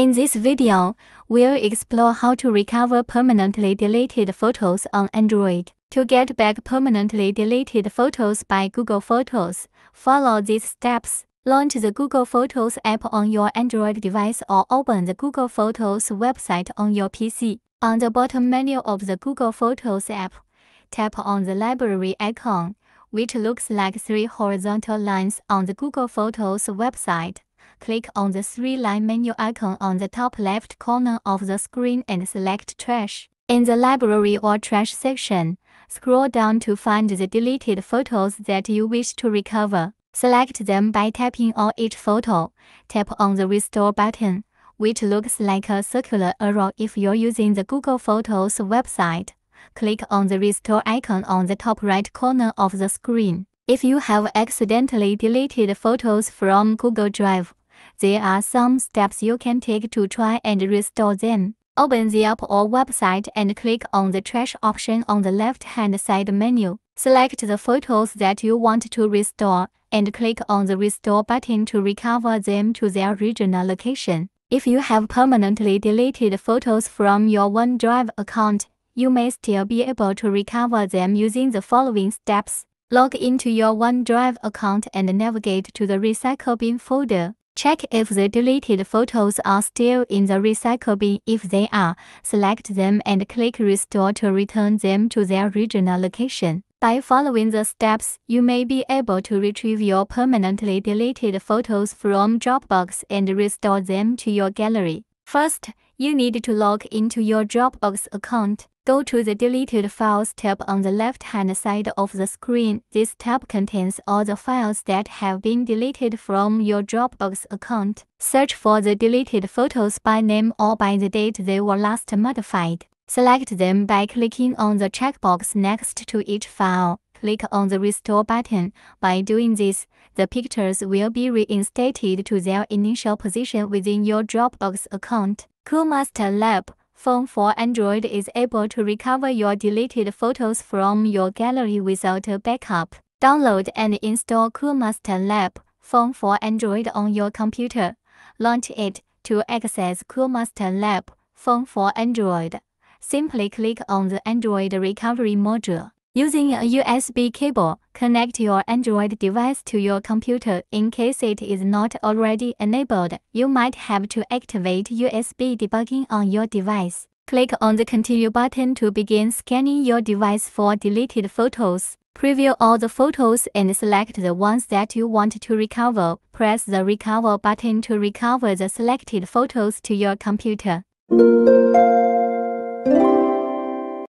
In this video, we'll explore how to recover permanently deleted photos on Android. To get back permanently deleted photos by Google Photos, follow these steps. Launch the Google Photos app on your Android device or open the Google Photos website on your PC. On the bottom menu of the Google Photos app, tap on the library icon, which looks like three horizontal lines on the Google Photos website. Click on the three-line menu icon on the top left corner of the screen and select Trash. In the Library or Trash section, scroll down to find the deleted photos that you wish to recover. Select them by tapping on each photo. Tap on the Restore button, which looks like a circular arrow if you're using the Google Photos website. Click on the Restore icon on the top right corner of the screen. If you have accidentally deleted photos from Google Drive, there are some steps you can take to try and restore them. Open the app or website and click on the Trash option on the left-hand side menu. Select the photos that you want to restore, and click on the Restore button to recover them to their original location. If you have permanently deleted photos from your OneDrive account, you may still be able to recover them using the following steps. Log into your OneDrive account and navigate to the Recycle Bin folder. Check if the deleted photos are still in the recycle bin. If they are, select them and click Restore to return them to their original location. By following the steps, you may be able to retrieve your permanently deleted photos from Dropbox and restore them to your gallery. First, you need to log into your Dropbox account. Go to the Deleted Files tab on the left-hand side of the screen. This tab contains all the files that have been deleted from your Dropbox account. Search for the deleted photos by name or by the date they were last modified. Select them by clicking on the checkbox next to each file. Click on the Restore button. By doing this, the pictures will be reinstated to their initial position within your Dropbox account. Coolmuster Lab Phone for Android is able to recover your deleted photos from your gallery without a backup. Download and install Coolmuster Lab Phone for Android on your computer. Launch it. To access Coolmuster Lab Phone for Android, simply click on the Android Recovery module. Using a USB cable, connect your Android device to your computer. In case it is not already enabled, you might have to activate USB debugging on your device. Click on the Continue button to begin scanning your device for deleted photos. Preview all the photos and select the ones that you want to recover. Press the Recover button to recover the selected photos to your computer.